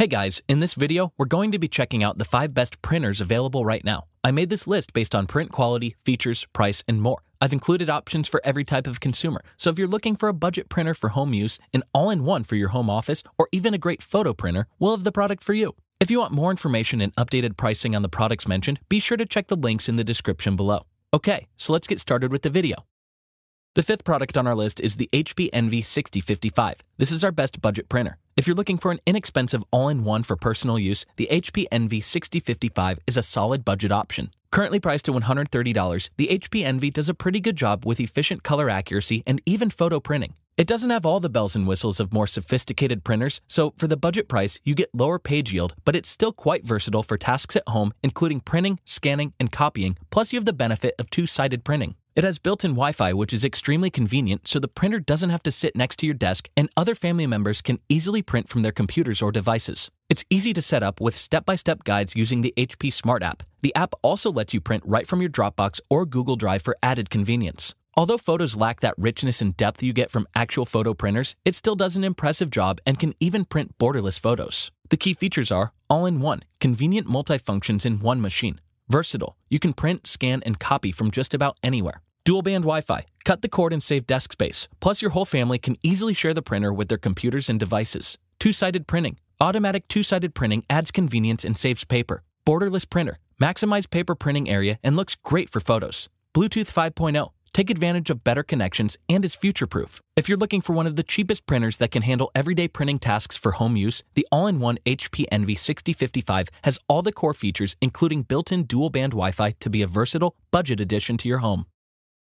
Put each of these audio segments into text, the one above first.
Hey guys, in this video, we're going to be checking out the 5 best printers available right now. I made this list based on print quality, features, price, and more. I've included options for every type of consumer, so if you're looking for a budget printer for home use, an all-in-one for your home office, or even a great photo printer, we'll have the product for you. If you want more information and updated pricing on the products mentioned, be sure to check the links in the description below. Okay, so let's get started with the video. The 5th product on our list is the HP Envy 6055. This is our best budget printer. If you're looking for an inexpensive all-in-one for personal use, the HP Envy 6055 is a solid budget option. Currently priced to $130, the HP Envy does a pretty good job with efficient color accuracy and even photo printing. It doesn't have all the bells and whistles of more sophisticated printers, so for the budget price, you get lower page yield, but it's still quite versatile for tasks at home, including printing, scanning, and copying, plus you have the benefit of two-sided printing. It has built-in Wi-Fi, which is extremely convenient, so the printer doesn't have to sit next to your desk and other family members can easily print from their computers or devices. It's easy to set up with step-by-step guides using the HP Smart app. The app also lets you print right from your Dropbox or Google Drive for added convenience. Although photos lack that richness and depth you get from actual photo printers, it still does an impressive job and can even print borderless photos. The key features are all-in-one, convenient multifunctions in one machine. Versatile. You can print, scan, and copy from just about anywhere. Dual-band Wi-Fi. Cut the cord and save desk space. Plus, your whole family can easily share the printer with their computers and devices. Two-sided printing. Automatic two-sided printing adds convenience and saves paper. Borderless printer. Maximize paper printing area and looks great for photos. Bluetooth 5.0. Take advantage of better connections and is future-proof. If you're looking for one of the cheapest printers that can handle everyday printing tasks for home use, the all-in-one HP Envy 6055 has all the core features, including built-in dual-band Wi-Fi, to be a versatile, budget addition to your home.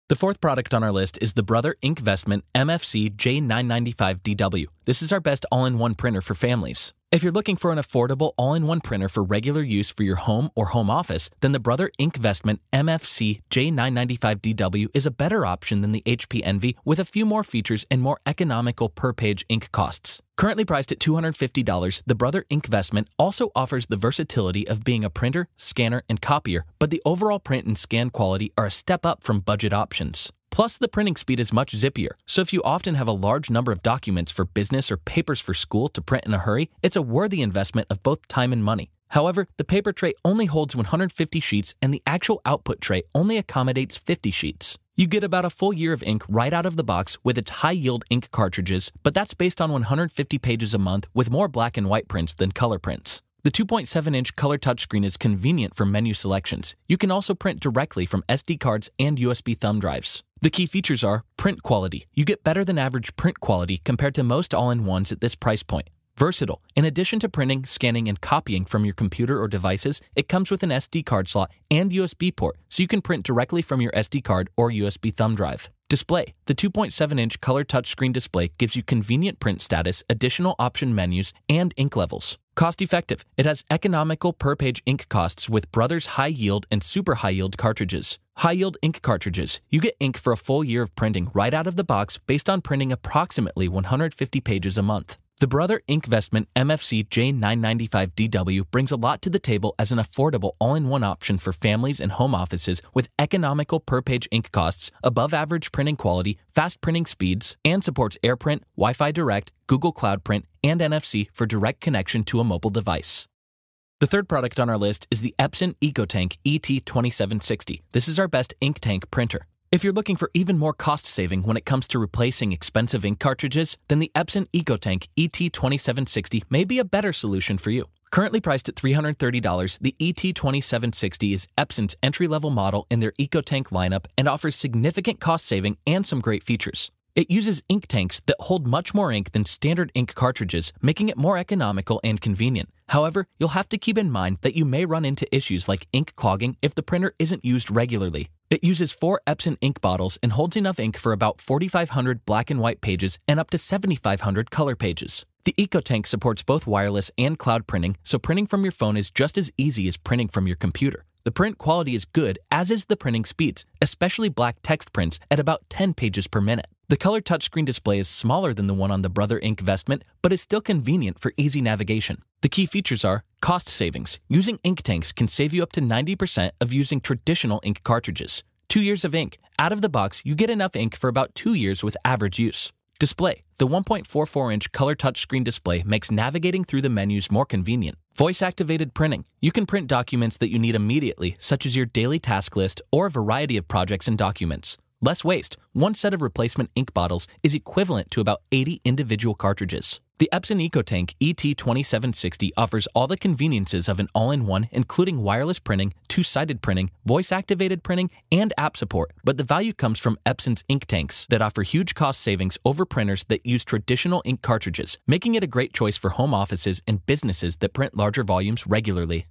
The 4th product on our list is the Brother Inkvestment MFC-J995DW. This is our best all-in-one printer for families. If you're looking for an affordable all-in-one printer for regular use for your home or home office, then the Brother Inkvestment MFC-J995DW is a better option than the HP Envy with a few more features and more economical per-page ink costs. Currently priced at $250, the Brother Inkvestment also offers the versatility of being a printer, scanner, and copier, but the overall print and scan quality are a step up from budget options. Plus, the printing speed is much zippier, so if you often have a large number of documents for business or papers for school to print in a hurry, it's a worthy investment of both time and money. However, the paper tray only holds 150 sheets and the actual output tray only accommodates 50 sheets. You get about a full year of ink right out of the box with its high-yield ink cartridges, but that's based on 150 pages a month with more black and white prints than color prints. The 2.7-inch color touchscreen is convenient for menu selections. You can also print directly from SD cards and USB thumb drives. The key features are print quality. You get better than average print quality compared to most all-in-ones at this price point. Versatile. In addition to printing, scanning, and copying from your computer or devices, it comes with an SD card slot and USB port, so you can print directly from your SD card or USB thumb drive. Display. The 2.7-inch color touchscreen display gives you convenient print status, additional option menus, and ink levels. Cost-effective. It has economical per-page ink costs with Brother's high-yield and super high-yield cartridges. High-yield ink cartridges. You get ink for a full year of printing right out of the box based on printing approximately 150 pages a month. The Brother Inkvestment MFC J995DW brings a lot to the table as an affordable all-in-one option for families and home offices with economical per-page ink costs, above-average printing quality, fast printing speeds, and supports AirPrint, Wi-Fi Direct, Google Cloud Print, and NFC for direct connection to a mobile device. The 3rd product on our list is the Epson EcoTank ET-2760. This is our best ink tank printer. If you're looking for even more cost-saving when it comes to replacing expensive ink cartridges, then the Epson EcoTank ET-2760 may be a better solution for you. Currently priced at $330, the ET-2760 is Epson's entry-level model in their EcoTank lineup and offers significant cost-saving and some great features. It uses ink tanks that hold much more ink than standard ink cartridges, making it more economical and convenient. However, you'll have to keep in mind that you may run into issues like ink clogging if the printer isn't used regularly. It uses 4 Epson ink bottles and holds enough ink for about 4,500 black and white pages and up to 7,500 color pages. The EcoTank supports both wireless and cloud printing, so printing from your phone is just as easy as printing from your computer. The print quality is good, as is the printing speeds, especially black text prints at about 10 pages per minute. The color touchscreen display is smaller than the one on the Brother Inkvestment, but is still convenient for easy navigation. The key features are cost savings. Using ink tanks can save you up to 90% of using traditional ink cartridges. 2 years of ink. Out of the box, you get enough ink for about 2 years with average use. Display. The 1.44-inch color touchscreen display makes navigating through the menus more convenient. Voice-activated printing. You can print documents that you need immediately, such as your daily task list or a variety of projects and documents. Less waste. One set of replacement ink bottles is equivalent to about 80 individual cartridges. The Epson EcoTank ET-2760 offers all the conveniences of an all-in-one, including wireless printing, two-sided printing, voice-activated printing, and app support. But the value comes from Epson's ink tanks that offer huge cost savings over printers that use traditional ink cartridges, making it a great choice for home offices and businesses that print larger volumes regularly.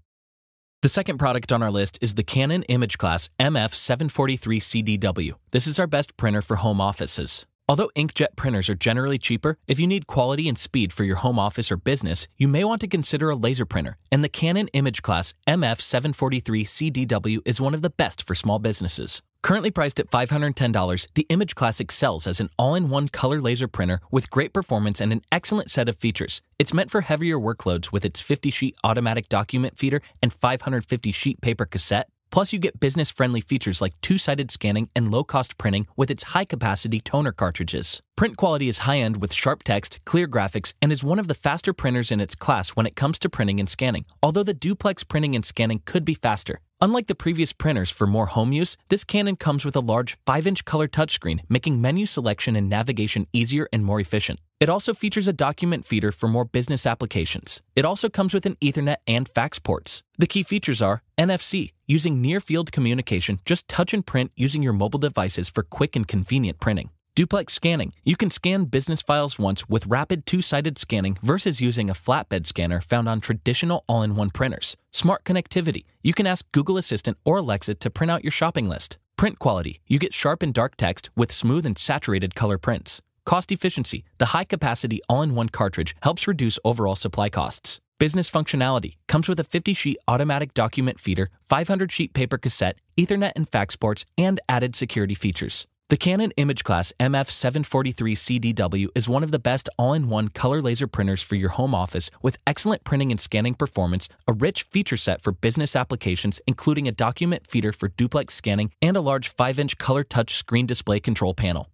The second product on our list is the Canon imageCLASS MF743cdw. This is our best printer for home offices. Although inkjet printers are generally cheaper, if you need quality and speed for your home office or business, you may want to consider a laser printer, and the Canon imageCLASS MF743cdw is one of the best for small businesses. Currently priced at $510, the imageCLASS excels as an all-in-one color laser printer with great performance and an excellent set of features. It's meant for heavier workloads with its 50-sheet automatic document feeder and 550-sheet paper cassette. Plus, you get business-friendly features like two-sided scanning and low-cost printing with its high-capacity toner cartridges. Print quality is high-end with sharp text, clear graphics, and is one of the faster printers in its class when it comes to printing and scanning, although the duplex printing and scanning could be faster. Unlike the previous printers for more home use, this Canon comes with a large 5-inch color touchscreen, making menu selection and navigation easier and more efficient. It also features a document feeder for more business applications. It also comes with an Ethernet and fax ports. The key features are NFC, using near-field communication, just touch and print using your mobile devices for quick and convenient printing. Duplex scanning. You can scan business files once with rapid two-sided scanning versus using a flatbed scanner found on traditional all-in-one printers. Smart connectivity. You can ask Google Assistant or Alexa to print out your shopping list. Print quality. You get sharp and dark text with smooth and saturated color prints. Cost efficiency. The high-capacity all-in-one cartridge helps reduce overall supply costs. Business functionality. Comes with a 50-sheet automatic document feeder, 500-sheet paper cassette, Ethernet and fax ports, and added security features. The Canon imageCLASS MF743cdw is one of the best all-in-one color laser printers for your home office with excellent printing and scanning performance, a rich feature set for business applications including a document feeder for duplex scanning, and a large 5-inch color touch screen display control panel.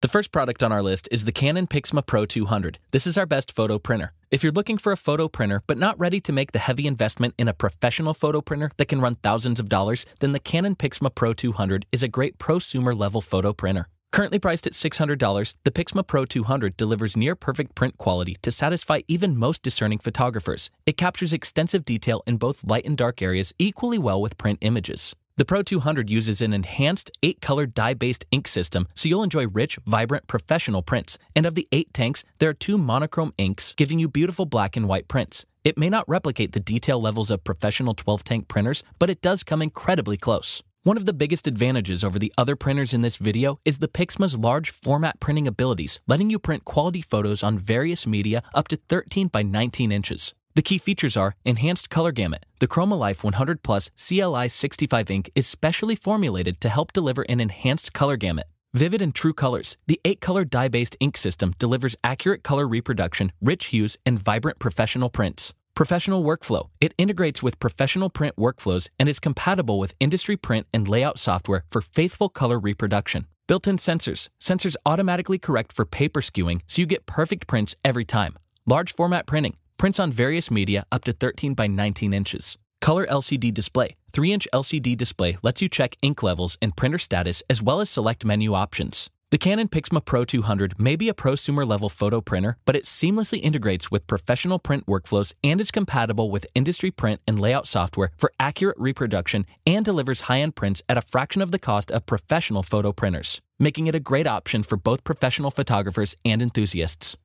The first product on our list is the Canon PIXMA Pro 200. This is our best photo printer. If you're looking for a photo printer but not ready to make the heavy investment in a professional photo printer that can run thousands of dollars, then the Canon PIXMA Pro 200 is a great prosumer-level photo printer. Currently priced at $600, the PIXMA Pro 200 delivers near-perfect print quality to satisfy even most discerning photographers. It captures extensive detail in both light and dark areas equally well with print images. The Pro 200 uses an enhanced 8-color dye-based ink system, so you'll enjoy rich, vibrant, professional prints. And of the 8 tanks, there are 2 monochrome inks, giving you beautiful black and white prints. It may not replicate the detail levels of professional 12-tank printers, but it does come incredibly close. One of the biggest advantages over the other printers in this video is the PIXMA's large format printing abilities, letting you print quality photos on various media up to 13 by 19 inches. The key features are enhanced color gamut. The ChromaLife 100 Plus CLI 65 ink is specially formulated to help deliver an enhanced color gamut. Vivid and true colors. The 8-color dye-based ink system delivers accurate color reproduction, rich hues, and vibrant professional prints. Professional workflow. It integrates with professional print workflows and is compatible with industry print and layout software for faithful color reproduction. Built-in sensors. Sensors automatically correct for paper skewing, so you get perfect prints every time. Large format printing. Prints on various media up to 13 by 19 inches. Color LCD display. 3-inch LCD display lets you check ink levels and printer status as well as select menu options. The Canon PIXMA Pro 200 may be a prosumer-level photo printer, but it seamlessly integrates with professional print workflows and is compatible with industry print and layout software for accurate reproduction and delivers high-end prints at a fraction of the cost of professional photo printers, making it a great option for both professional photographers and enthusiasts.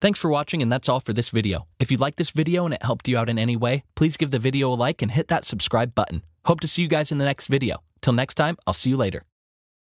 Thanks for watching, and that's all for this video. If you liked this video and it helped you out in any way, please give the video a like and hit that subscribe button. Hope to see you guys in the next video. Till next time, I'll see you later.